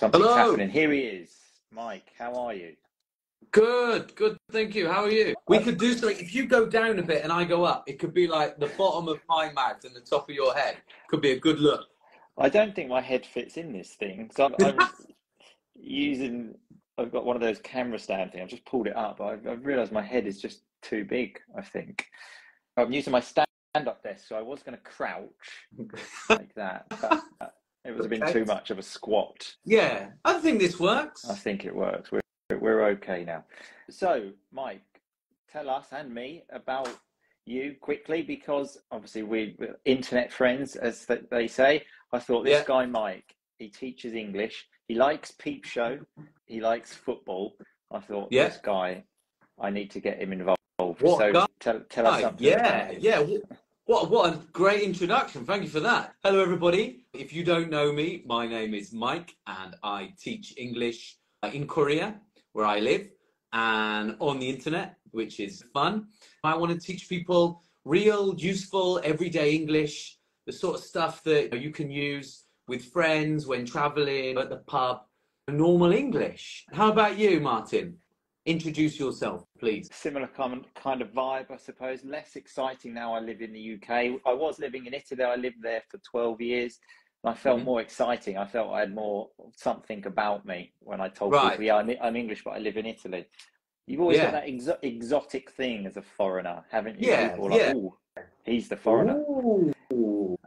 Something's happening. Here he is. Mike, how are you? Good, good, thank you. How are you? We could do something. If you go down a bit and I go up, it could be like the bottom of my mouth and the top of your head. Could be a good look. I don't think my head fits in this thing. So I've got one of those camera stand things. I've just pulled it up. I've realised my head is just too big, I think. I'm using my stand-up desk, so I was going to crouch like that. But it was a bit too much of a squat. Yeah, I think this works. I think it works. We're okay now. So, Mike, tell us and me about you quickly, because obviously we're internet friends, as they say. I thought this guy, Mike, he teaches English. He likes Peep Show. He likes football. I thought this guy, I need to get him involved. What so tell us something. What a great introduction. Thank you for that. Hello, everybody. If you don't know me, my name is Mike, and I teach English in Korea, where I live, and on the internet, which is fun. I want to teach people real, useful, everyday English, the sort of stuff that you can use with friends when traveling, at the pub, normal English. How about you, Martin? Introduce yourself, please. Similar kind of vibe, I suppose. Less exciting now I live in the UK. I was living in Italy. I lived there for 12 years. I felt more exciting. I felt I had more something about me when I told people, yeah, I'm English, but I live in Italy. You've always got that exotic thing as a foreigner, haven't you? Yeah, people like, ooh, he's the foreigner. Ooh.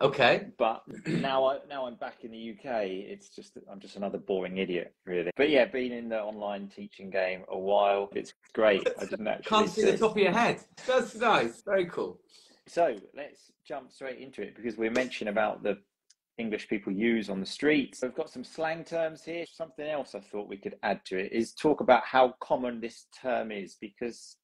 Okay. But now I'm back in the UK, it's just, I'm just another boring idiot, really. But yeah, been in the online teaching game a while. It's great. I didn't actually can't see the top of your head. That's nice. Very cool. So let's jump straight into it, because we mentioned about the English people use on the streets. We've got some slang terms here. Something else I thought we could add to it is talk about how common this term is, because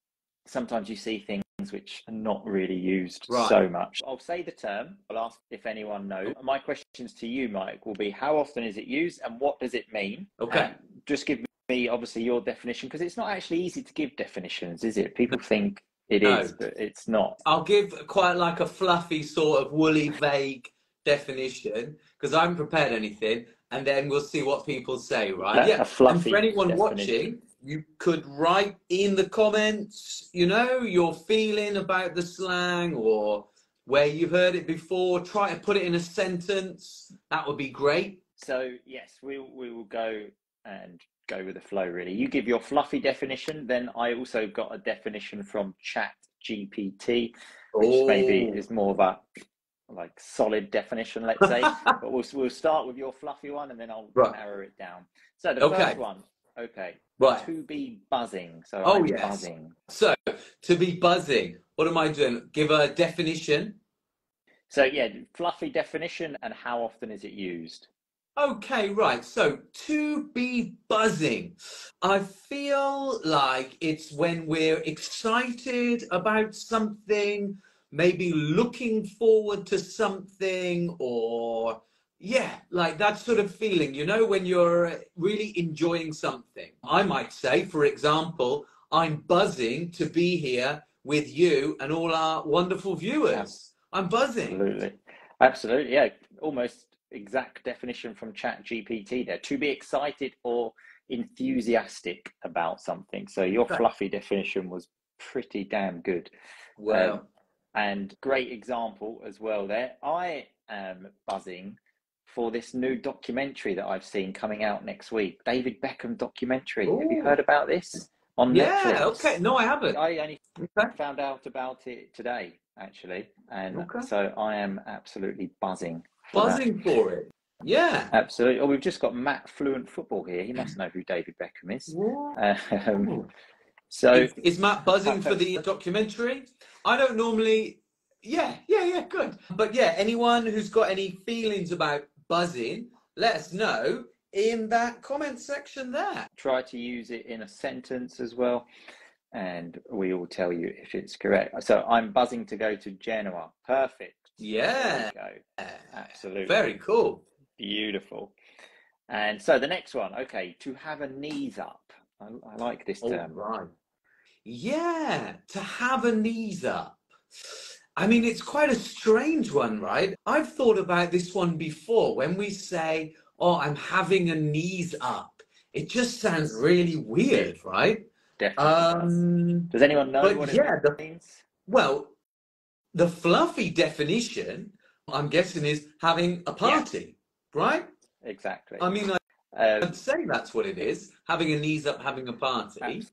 sometimes you see things which are not really used so much. I'll say the term. I'll ask if anyone knows. My questions to you, Mike, will be how often is it used and what does it mean? Okay. And just give me, obviously, your definition, because it's not actually easy to give definitions, is it? People think it is, but it's not. I'll give quite like a fluffy sort of woolly, vague definition, because I haven't prepared anything, and then we'll see what people say, right? And for anyone watching, you could write in the comments, you know, your feeling about the slang or where you've heard it before. Try to put it in a sentence. That would be great. So yes, we will go with the flow, really. You give your fluffy definition, then I also got a definition from ChatGPT, which maybe is more of a like solid definition, let's say. But we'll start with your fluffy one, and then I'll narrow it down. So the first one, to be buzzing. So buzzing. So to be buzzing, what am I doing? Give a definition. So yeah, fluffy definition, and how often is it used? Okay, right. So to be buzzing, I feel like it's when we're excited about something, maybe looking forward to something, or like that sort of feeling, you know, when you're really enjoying something. I might say, for example, I'm buzzing to be here with you and all our wonderful viewers. I'm buzzing. Absolutely. Yeah, almost exact definition from ChatGPT there. To be excited or enthusiastic about something. So your fluffy definition was pretty damn good. Wow. And great example as well there. I am buzzing for this new documentary that I've seen coming out next week. David Beckham documentary. Ooh. Have you heard about this on Netflix? Yeah, okay. No, I haven't. I only found out about it today, actually. And so I am absolutely buzzing. For it. Yeah. Absolutely. Oh, we've just got Matt Fluent Football here. He must know who David Beckham is. So is Matt buzzing for the documentary? I don't normally, good. But yeah, anyone who's got any feelings about buzzing, let us know in that comment section there. Try to use it in a sentence as well, and we will tell you if it's correct. So I'm buzzing to go to Genoa. Perfect. Yeah. There we go. Absolutely. Very cool. Beautiful. And so the next one, to have a knees up. I like this term. Yeah, to have a knees up. I mean, it's quite a strange one, right? I've thought about this one before. When we say, oh, I'm having a knees up. It just sounds really weird, right? Definitely. Does anyone know what it means? Well, the fluffy definition, I'm guessing, is having a party, right? Exactly. I mean, I'd say that's what it is, having a knees up, having a party.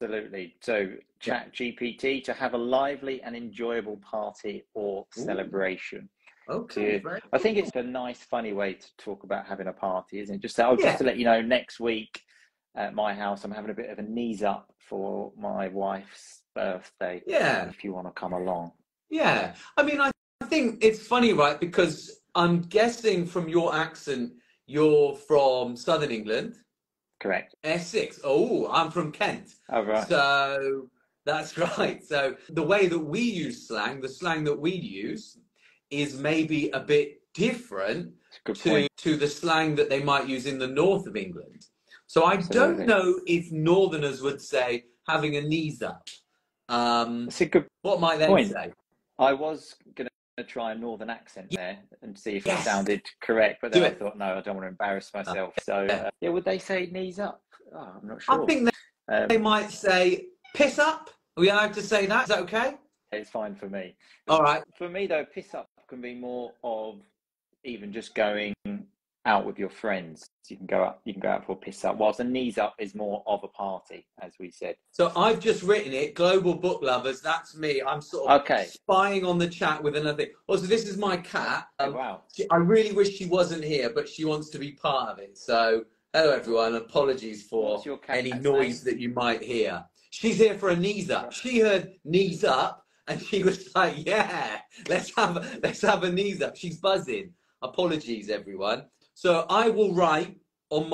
Absolutely. So ChatGPT, to have a lively and enjoyable party or celebration. Okay. I think it's a nice, funny way to talk about having a party, isn't it? Just, just to let you know, next week at my house, I'm having a bit of a knees up for my wife's birthday. Yeah. If you want to come along. Yeah. I mean, I think it's funny, right? Because I'm guessing from your accent, you're from Southern England. Correct. Essex. Oh, I'm from Kent. Oh, right. So that's right. So the way that we use slang, the slang that we use is maybe a bit different to the slang that they might use in the north of England. So I don't know if Northerners would say having a knees up. That's a good what might they say? I was going to try a northern accent there and see if it sounded correct, but then I thought, no, I don't want to embarrass myself. So yeah, would they say knees up? Oh, I'm not sure. I think they might say piss up. Are we allowed to say that? Is that okay? It's fine for me. All right. For me though, piss up can be more of even just going out with your friends. You can go up, you can go out for a piss up, whilst a knees up is more of a party, as we said. So I've just written it, global book lovers, that's me. I'm sort of spying on the chat with another thing. Also, this is my cat. I really wish she wasn't here, but she wants to be part of it. So hello everyone, apologies for any noise that you might hear. She's here for a knees up. She heard knees up and she was like, yeah, let's have a knees up. She's buzzing. Apologies, everyone. So I will write on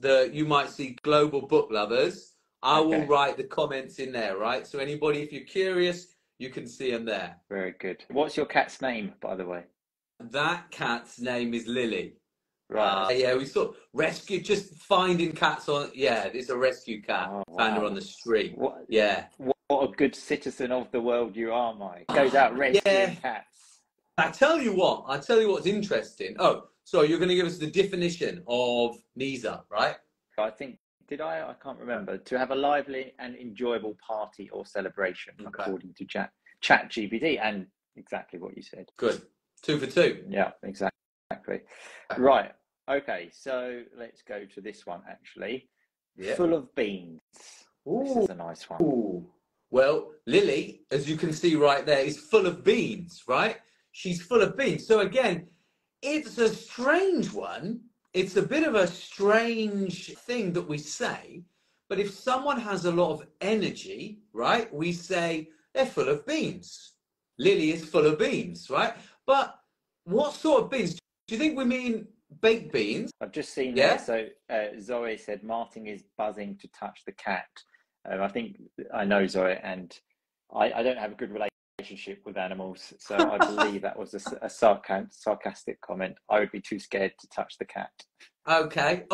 you might see global book lovers. I will write the comments in there, right? So anybody, if you're curious, you can see them there. Very good. What's your cat's name, by the way? That cat's name is Lily. Right. Yeah, we sort of rescued, just finding cats on, it's a rescue cat. Oh, wow. Found her on the street. What, what a good citizen of the world you are, Mike. Goes out rescuing cats. I tell you what's interesting. Oh, so you're going to give us the definition of knees up, right? I think, I can't remember. To have a lively and enjoyable party or celebration, according to ChatGPT, and exactly what you said. Good. 2 for 2. Yeah, exactly. Right. Okay, so let's go to this one, actually. Yeah. Full of beans. Ooh. This is a nice one. Ooh. Well, Lily, as you can see right there, is full of beans, right? She's full of beans. So again, it's a strange one. It's a bit of a strange thing that we say, but if someone has a lot of energy, right, we say they're full of beans. Lily is full of beans, right? But what sort of beans? Do you think we mean baked beans? I've just seen that. So Zoe said, Martin is buzzing to touch the cat. I think I know Zoe, and I don't have a good relationship with animals, so I believe that was a sarcastic comment. I would be too scared to touch the cat. Okay,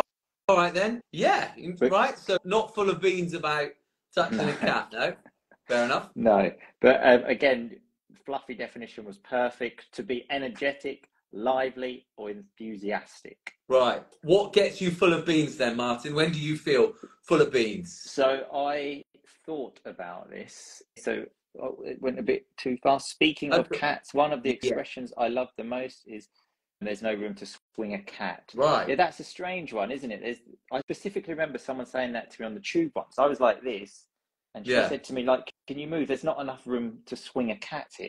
all right then. Yeah, right. So not full of beans about touching a cat. No, fair enough. No, but again, fluffy definition was perfect. To be energetic, lively, or enthusiastic. Right. What gets you full of beans then, Martin? When do you feel full of beans? So I thought about this. So it went a bit too fast. Speaking of cats, one of the expressions I love the most is there's no room to swing a cat. Right. Yeah, that's a strange one, isn't it? I specifically remember someone saying that to me on the tube once. I was like this, and she said to me, like, can you move? There's not enough room to swing a cat here.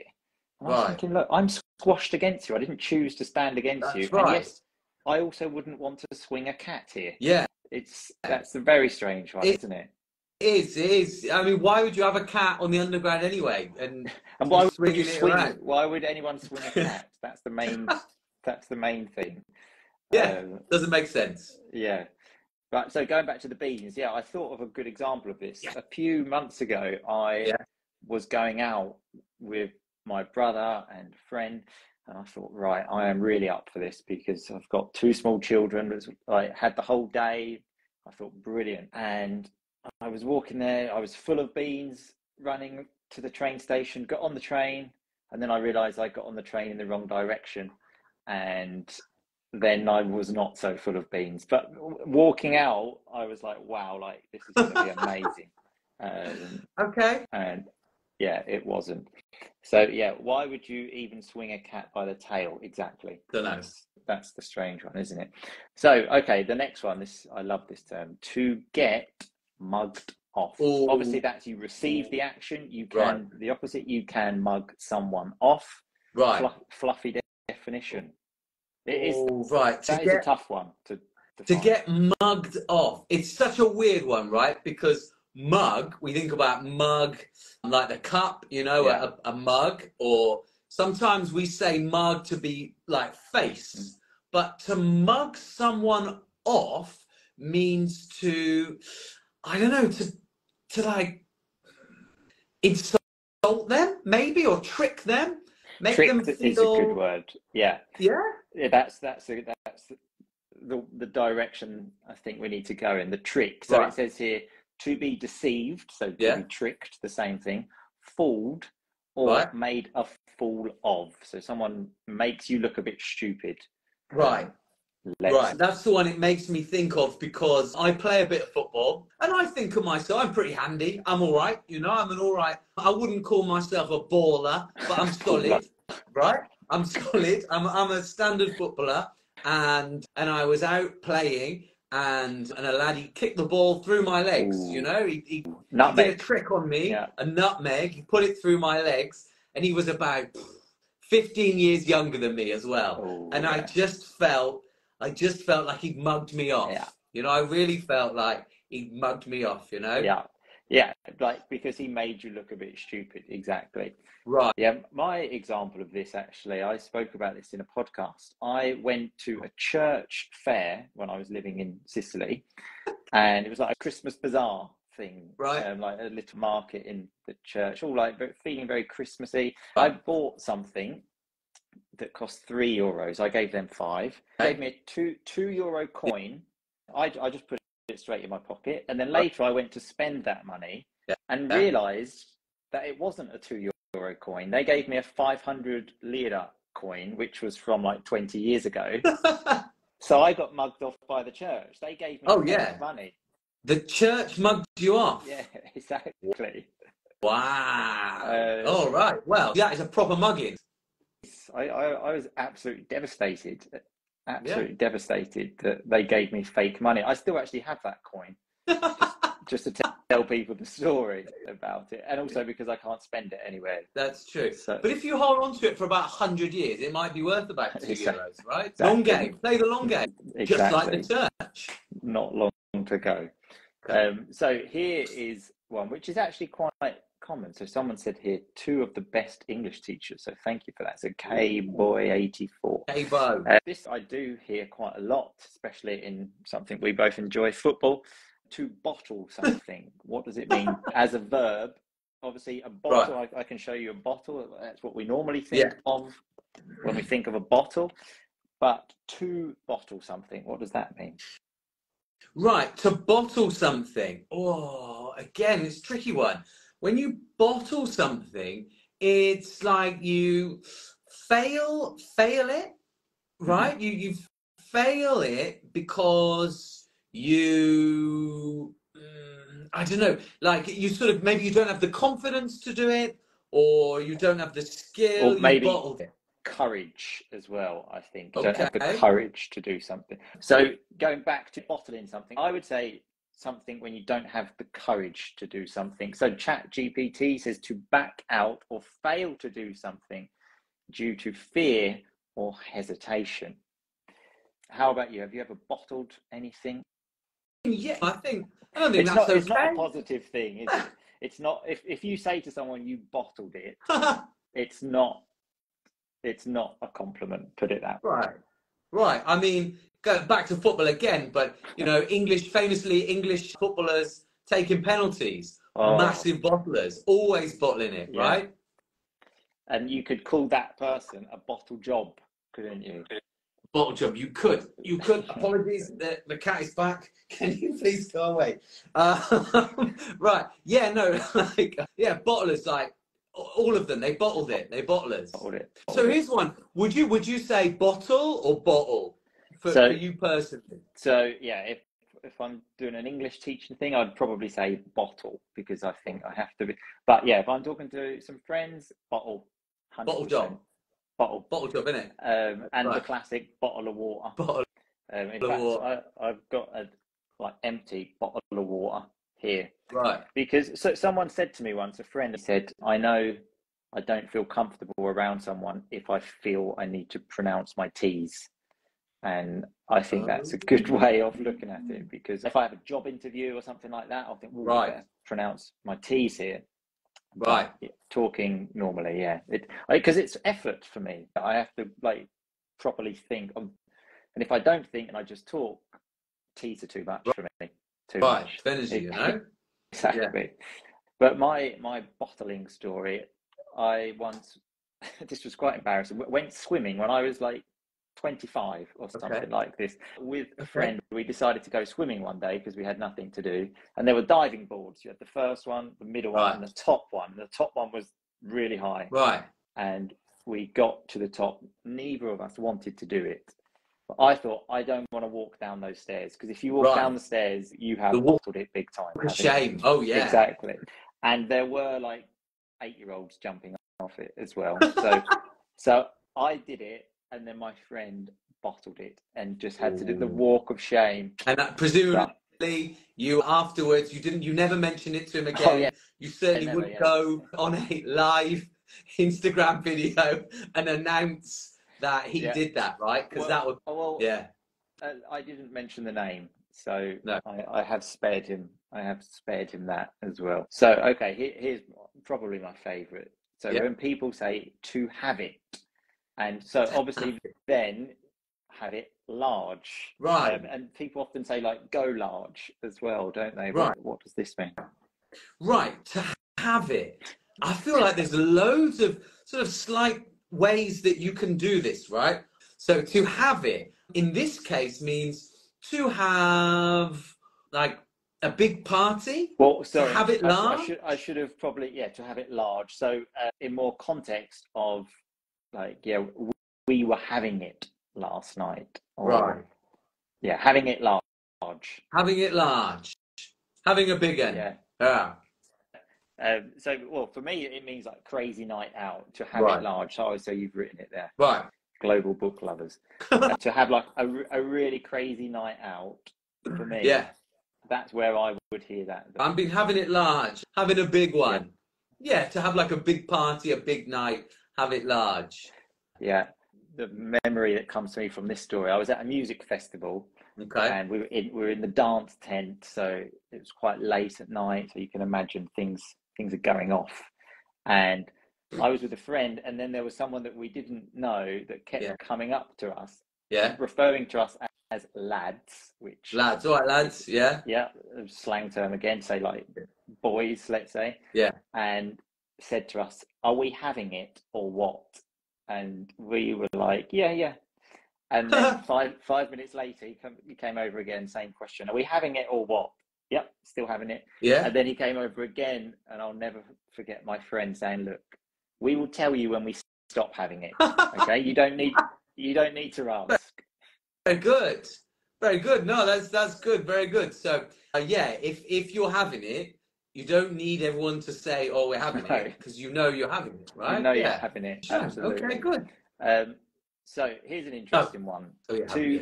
And I was thinking, look, I'm squashed against you. I didn't choose to stand against you. And yes, I also wouldn't want to swing a cat here. Yeah. That's a very strange one, isn't it? It is. I mean, why would you have a cat on the underground anyway? And why would you swing? Why would anyone swing a cat? That's the main thing. Yeah, doesn't make sense. Yeah. Right, so going back to the beans, I thought of a good example of this. A few months ago, I was going out with my brother and a friend, and I thought, right, I am really up for this because I've got 2 small children. I had the whole day. I thought, brilliant. And I was walking there, I was full of beans, running to the train station, got on the train, and then I realized I got on the train in the wrong direction, and then I was not so full of beans. But walking out, I was like, wow, like this is going to be amazing. Okay. And yeah, it wasn't. So yeah, why would you even swing a cat by the tail? Exactly. Don't know. That's the strange one, isn't it? So, okay, the next one, this, I love this term, to get mugged off. Ooh. Obviously that's you receive the action, you can, right. The opposite, you can mug someone off. Right. Fluffy definition. It is, right. That is a tough one to get mugged off. It's such a weird one, right? Because mug, we think about mug like the cup, you know, yeah. a mug, or sometimes we say mug to be like face, but to mug someone off means to, I don't know, to like insult them maybe, or trick them. Make trick them feel... is a good word. Yeah. Yeah. Yeah, that's the direction I think we need to go in. The trick. So right. It says here to be deceived, so to be tricked, the same thing. Fooled, or made a fool of. So someone makes you look a bit stupid. Right. Right. That's the one it makes me think of, because I play a bit of football and I think of myself, I'm pretty handy. I'm all right. You know, I'm an all right. I wouldn't call myself a baller, but I'm solid. Right. I'm solid. I'm a standard footballer. And I was out playing and a lad, he kicked the ball through my legs. Ooh. You know, he did a trick on me, a nutmeg. He put it through my legs, and he was about 15 years younger than me as well. Ooh, and I just felt like he'd mugged me off. Yeah. You know, I really felt like he'd mugged me off, you know? Yeah. Yeah. Like, because he made you look a bit stupid. Exactly. Right. Yeah. My example of this, actually, I spoke about this in a podcast. I went to a church fair when I was living in Sicily, and it was like a Christmas bazaar thing. Right. Like a little market in the church, all like feeling very Christmassy. Oh. I bought something that cost €3. I gave them 5. They gave me a €2 coin. I just put it straight in my pocket, and then later I went to spend that money and realized that it wasn't a €2 coin. They gave me a 500 lira coin, which was from like 20 years ago. So I got mugged off by the church. They gave me money. The church mugged you off? Yeah, exactly. Wow. All right. Well, that is a proper mugging. I was absolutely devastated, absolutely devastated that they gave me fake money. I still actually have that coin, just to tell people the story about it, and also because I can't spend it anywhere. That's true. So, but if you hold on to it for about 100 years, it might be worth about €2, right? Exactly. Long game. Play the long game, just like the church. Not long to go. Okay. So here is one, which is actually quite common. So someone said here, 2 of the best English teachers. So thank you for that. So K-Boy84. K-Boy. This I do hear quite a lot, especially in something we both enjoy, football. To bottle something. What does it mean as a verb? Obviously, a bottle, right. I can show you a bottle. That's what we normally think of when we think of a bottle. But to bottle something, what does that mean? Right, to bottle something. Oh, again, it's a tricky one. When you bottle something, it's like you fail it, right? Mm-hmm. You fail it because you, I don't know, like you sort of, maybe you don't have the confidence to do it, or you don't have the skill, or maybe you bottled it. Courage as well, I think. You don't have the courage to do something. So going back to bottling something, I would say, something when you don't have the courage to do something. So ChatGPT says to back out or fail to do something due to fear or hesitation. How about you? Have you ever bottled anything? Yeah, I don't think it's that's okay. It's not a positive thing, is it? It's not, if you say to someone you bottled it, it's not a compliment, put it that way. Right. I mean, go back to football again, but you know, famously English footballers taking penalties, massive bottlers, always bottling it, right? And you could call that person a bottle job, couldn't you? Bottle job, you could. Apologies, the cat is back. Can you please go away? Right, yeah, no, like, yeah, bottlers, like all of them, they bottled it. So here's one: would you say bottle or bottle? for you personally? So yeah, if I'm doing an English teaching thing, I'd probably say bottle, because I think I have to be. But yeah, if I'm talking to some friends, bottle. 100%. Bottle job. Bottle job, innit? And right. The classic bottle of water. In fact, I've got a like empty bottle of water here. Right. Because so someone said to me once, a friend said, I know I don't feel comfortable around someone if I feel I need to pronounce my T's. And I think that's a good way of looking at it, because if I have a job interview or something like that, I'll think, well, right, I better pronounce my T's here. Right. But talking normally, yeah. Because it's effort for me. I have to like properly think. And if I don't think and I just talk, T's are too much for me. Too much. Energy, you know? Exactly. Yeah. But my bottling story, I once, this was quite embarrassing, went swimming when I was like 25 or something like this with a friend. We decided to go swimming one day because we had nothing to do, and there were diving boards. You had the first one, the middle one, and the top one. The top one was really high, right? And we got to the top. Neither of us wanted to do it, but I thought, I don't want to walk down those stairs, because if you walk down the stairs, you have bottled it big time. Shame. Oh yeah, exactly. And there were like 8-year-olds jumping off it as well, so so I did it. And then my friend bottled it and just had to do the walk of shame. And that, presumably, you afterwards, you never mentioned it to him again. Oh, yeah. You certainly wouldn't go on a live Instagram video and announce that he did that, right? Because that would, I didn't mention the name, so no. I have spared him. I have spared him that as well. So, okay, here's probably my favourite. So when people say to have it. And so obviously then have it large. Right. And people often say like go large as well, don't they? Right. What does this mean? Right. To have it. I feel like there's loads of sort of slight ways that you can do this, right? So to have it in this case means to have like a big party? Well, sorry, to have it large? I should have probably, to have it large. So in more context of, like, we were having it last night. Or, having it large. Having it large. Having a big end. Yeah. So, well, for me, it means like crazy night out, to have it large. So you've written it there. Right. Global book lovers. To have like a really crazy night out, for me. Yeah. That's where I would hear that. I've been having it large. Having a big one. Yeah, to have like a big party, a big night. Have it large. Yeah, the memory that comes to me from this story, I was at a music festival, and we were in the dance tent, so it was quite late at night, so you can imagine things are going off. And I was with a friend, and then there was someone that we didn't know that kept coming up to us, referring to us as lads, which lads, slang term again, say like boys, let's say, and said to us, are we having it or what? And we were like, yeah. And then five minutes later, he came over again, same question, are we having it or what? Yep, still having it. Yeah. And then he came over again, and I'll never forget my friend saying, look, we will tell you when we stop having it. Okay, you don't need to ask. Very good, very good. No, that's good, very good. So if you're having it, you don't need everyone to say, oh, we're having it, because you know you're having it, right? You know you're having it, sure. Absolutely. Okay, good. So here's an interesting one. Oh, yeah,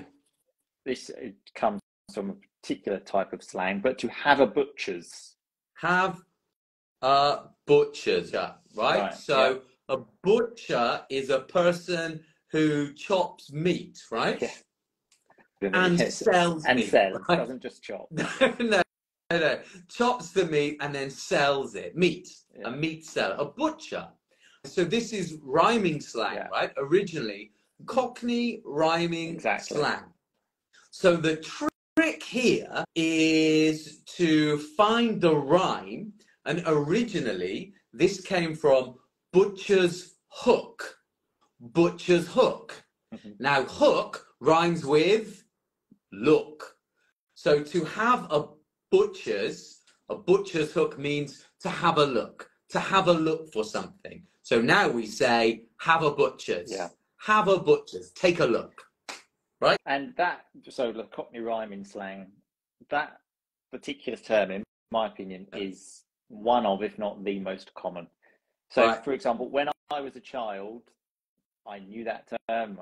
this comes from a particular type of slang, but to have a butcher's. Have a butcher's, right? So a butcher is a person who chops meat, right? Yeah. And sells meat. And sells, right? Doesn't just chop. No. No, chops the meat and then sells it. A meat seller, a butcher. So this is rhyming slang, right? Originally, Cockney rhyming slang. So the trick here is to find the rhyme. And originally, this came from butcher's hook. Butcher's hook. Mm-hmm. Now, hook rhymes with look. So to have a butcher's hook means to have a look for something. So now we say, have a butcher's, take a look. right? And that, so the Cockney rhyming slang, that particular term, in my opinion, is one of, if not the most common. So, right. For example, when I was a child, I knew that term.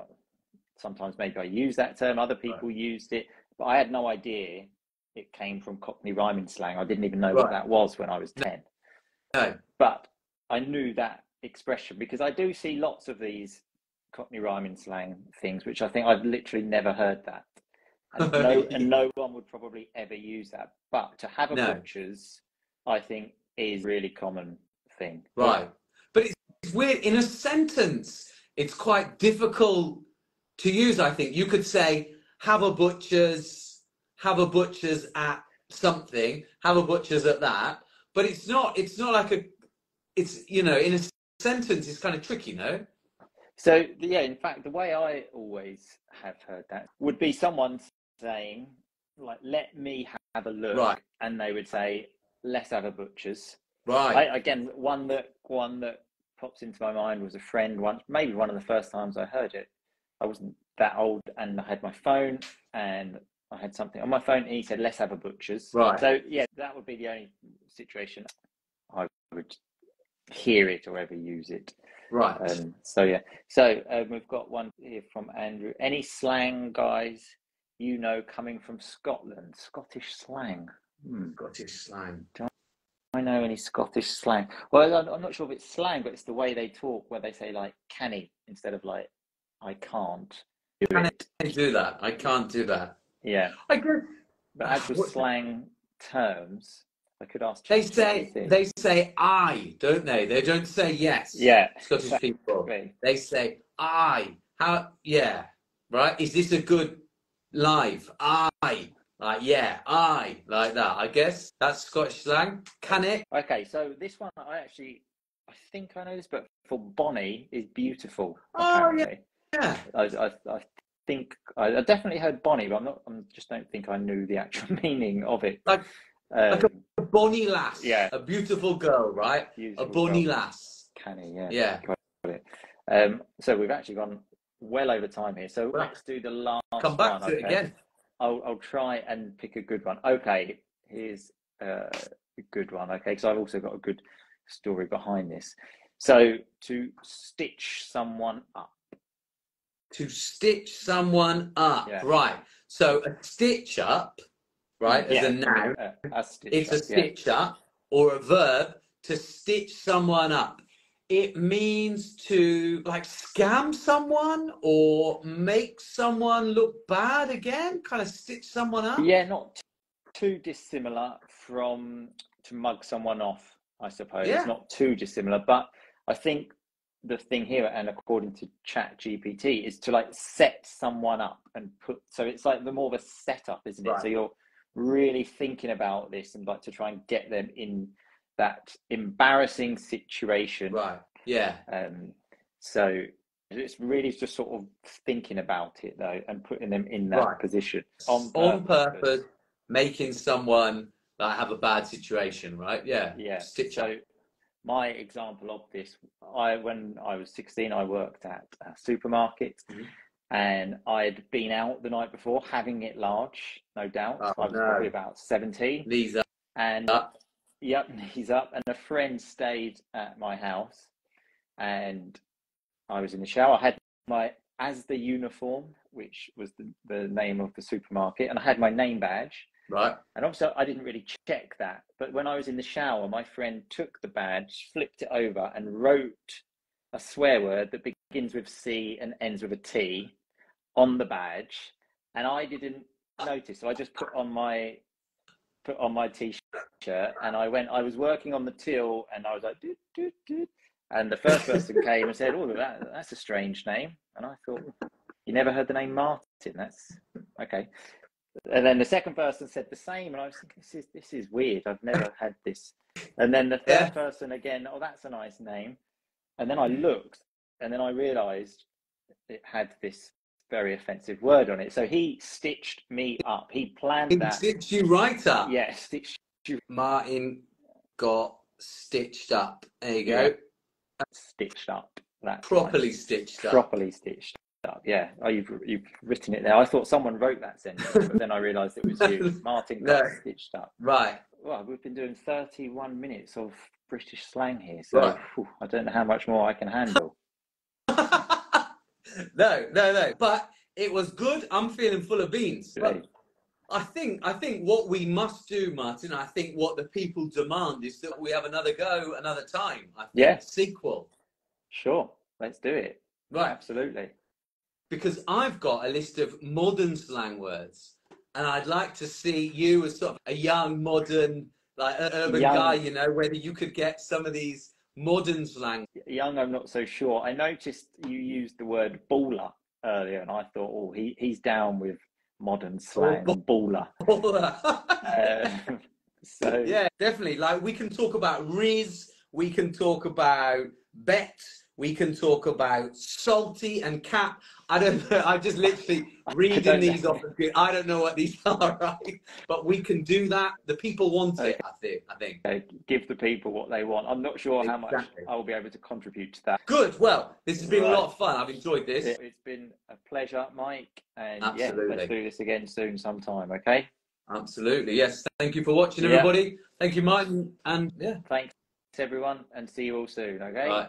Sometimes maybe I used that term, other people right. used it, but I had no idea it came from Cockney rhyming slang. I didn't even know right. what that was when I was 10. No. But I knew that expression, because I do see lots of these Cockney rhyming slang things, which I think I've literally never heard that. And no one would probably ever use that. But to have a butcher's, I think, is a really common thing. Right. Yeah. But it's weird. In a sentence, it's quite difficult to use, I think. You could say, have a butcher's at something, have a butcher's at that. But it's not like a, it's, you know, in a sentence, it's kind of tricky, no? So, yeah, in fact, the way I always have heard that would be someone saying, like, let me have a look. Right. And they would say, let's have a butcher's. Right. Again, one that pops into my mind was a friend once, maybe one of the first times I heard it. I wasn't that old, and I had my phone, and I had something on my phone, and he said, let's have a butcher's. Right. So, yeah, that would be the only situation I would hear it or ever use it. Right. We've got one here from Andrew. Any slang, guys, you know, coming from Scotland? Scottish slang. Scottish slang. Do I know any Scottish slang? Well, I'm not sure if it's slang, but it's the way they talk, where they say like canny instead of like I can't do it. I can't do that. I can't do that. Yeah. I agree. But actual slang terms, I could ask. They say I, don't they? They don't say yes. Yeah. Scottish people. They say I. How? Yeah. Right. Is this a good live? I. Like yeah. I like that. I guess that's Scottish slang. Can it? Okay. So this one, I think I know this, but for Bonnie is beautiful. Apparently. Oh yeah. I definitely heard Bonnie, but I just don't think I knew the actual meaning of it. Like a bonny lass, yeah, a beautiful girl, right? Beautiful a bonny girl. Lass, canny, yeah, yeah. Got it. So we've actually gone well over time here. So let's do the last. Come back one, to okay? it again. I'll try and pick a good one. Okay, here's a good one. Okay, because I've also got a good story behind this. So to stitch someone up. To stitch someone up, yeah. Right? So a stitch up. Right, yeah. As a noun, it's a stitch up, or a verb to stitch someone up. It means to like scam someone or make someone look bad again, kind of stitch someone up. Yeah, not too dissimilar from to mug someone off, I suppose. Yeah. It's not too dissimilar, but I think the thing here, and according to ChatGPT, is to like set someone up and put, so it's like the more of a setup, isn't it? Right. So you're really thinking about this and like to try and get them in that embarrassing situation, right? Yeah. So it's really just sort of thinking about it though and putting them in that right. position on purpose, making someone like have a bad situation, right? Yeah, yeah. Stitch up. My example of this, when I was 16, I worked at a supermarket. Mm-hmm. And I'd been out the night before, having it large, no doubt. Oh, I was probably about 17. Knees up. And yep, knees up. And a friend stayed at my house, and I was in the shower. I had my Azda uniform, which was the name of the supermarket, and I had my name badge. Right. And obviously, I didn't really check that. But when I was in the shower, my friend took the badge, flipped it over, and wrote a swear word that begins with C and ends with a T on the badge, and I didn't notice, so I just put on my t-shirt, and I was working on the till, and I was like doot, doot, doot. And the first person came and said, oh, that's a strange name. And I thought, you never heard the name Martin? That's okay. And then the second person said the same, and I was thinking, this is weird, I've never had this. And then the third person again, oh, that's a nice name. And then I looked, and then I realised it had this very offensive word on it. So he stitched me up. He planned that. Stitched you right up. Yeah, stitched you. Martin got stitched up. There you go. Stitched up. Properly stitched up. Properly stitched up. Yeah. Oh, you've written it there. I thought someone wrote that sentence, but then I realised it was you. Martin got no. Stitched up. Right. Well, we've been doing 31 minutes of British slang here, so right. Whew, I don't know how much more I can handle. No. But it was good. I'm feeling full of beans. Really? But I think what we must do, Martin, I think what the people demand is that we have another go, another time. I think. Yes. Sequel. Sure. Let's do it. Right. Absolutely. Because I've got a list of modern slang words, and I'd like to see you as sort of a young, modern, like urban guy, you know, whether you could get some of these modern slang. Young, I'm not so sure. I noticed you used the word baller earlier, and I thought, oh, he's down with modern slang, baller. So yeah, definitely. Like, we can talk about riz, we can talk about bet, we can talk about salty and cap. I don't know. I'm just literally reading these off the screen. I don't know what these are, right? But we can do that. The people want it, I think. Okay. Give the people what they want. I'm not sure exactly how much I'll be able to contribute to that. Good. Well, this has been a lot of fun. I've enjoyed this. It's been a pleasure, Mike. And absolutely. Yeah, let's do this again soon sometime, okay? Absolutely. Yes. Thank you for watching, everybody. Yeah. Thank you, Martin. And yeah. Thanks, everyone. And see you all soon, okay? Right.